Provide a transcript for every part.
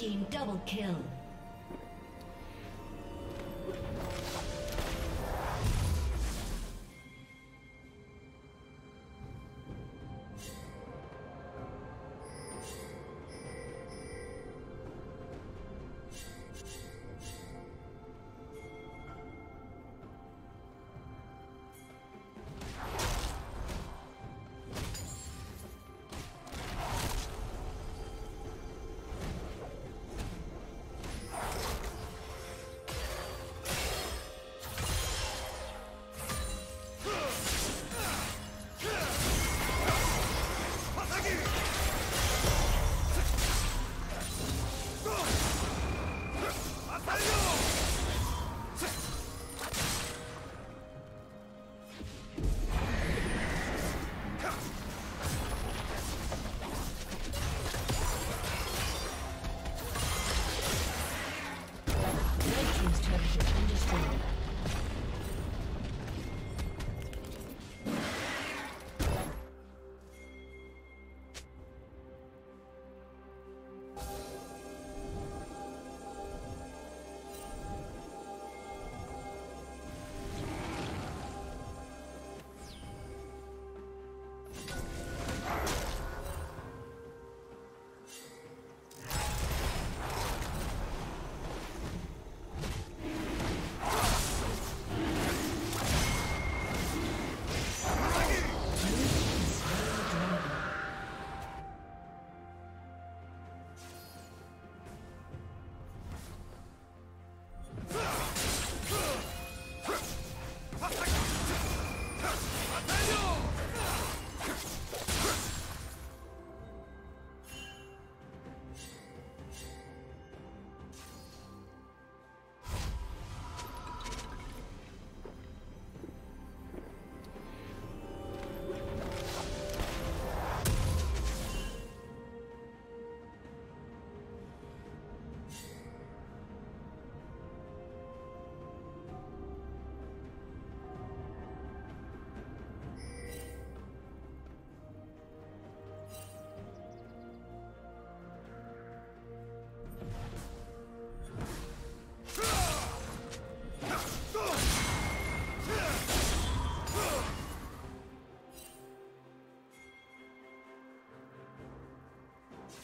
team double kill.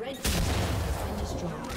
Red team's turret has been destroyed.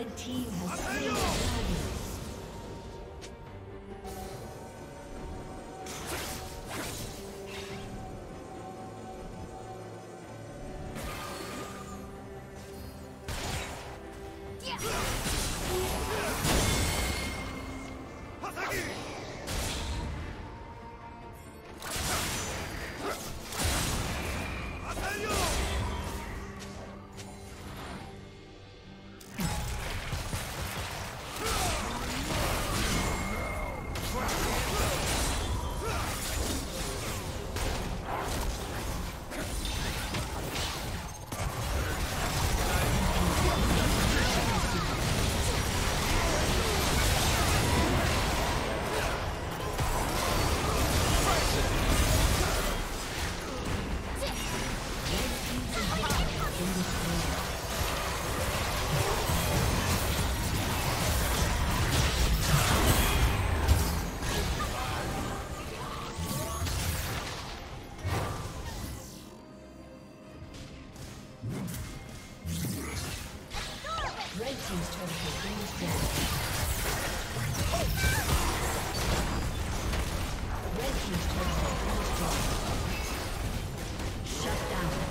Red team has slain the dragon. Red team's turret has been destroyed. Shut down.